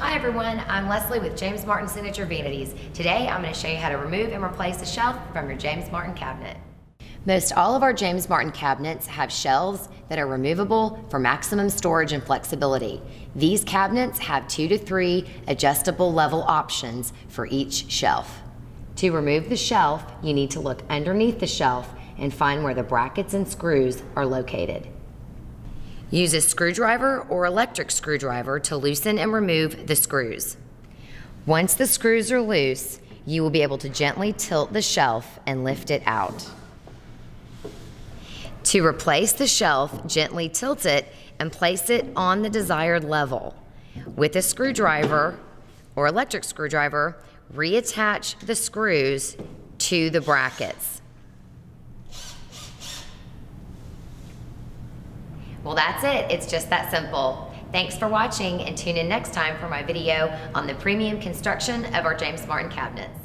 Hi everyone, I'm Leslie with James Martin Signature Vanities. Today I'm going to show you how to remove and replace a shelf from your James Martin cabinet. Most all of our James Martin cabinets have shelves that are removable for maximum storage and flexibility. These cabinets have 2 to 3 adjustable level options for each shelf. To remove the shelf, you need to look underneath the shelf and find where the brackets and screws are located. Use a screwdriver or electric screwdriver to loosen and remove the screws. Once the screws are loose, you will be able to gently tilt the shelf and lift it out. To replace the shelf, gently tilt it and place it on the desired level. With a screwdriver or electric screwdriver, reattach the screws to the brackets. Well, that's it. It's just that simple. Thanks for watching and tune in next time for my video on the premium construction of our James Martin cabinets.